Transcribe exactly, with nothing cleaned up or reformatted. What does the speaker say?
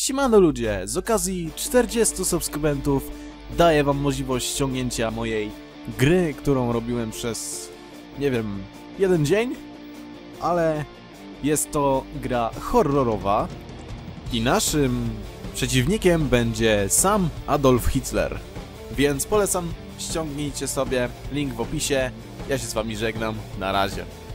Siemano ludzie, z okazji czterdziestu subskrybentów daję wam możliwość ściągnięcia mojej gry, którą robiłem przez, nie wiem, jeden dzień, ale jest to gra horrorowa i naszym przeciwnikiem będzie sam Adolf Hitler, więc polecam, ściągnijcie sobie, link w opisie, ja się z wami żegnam, na razie.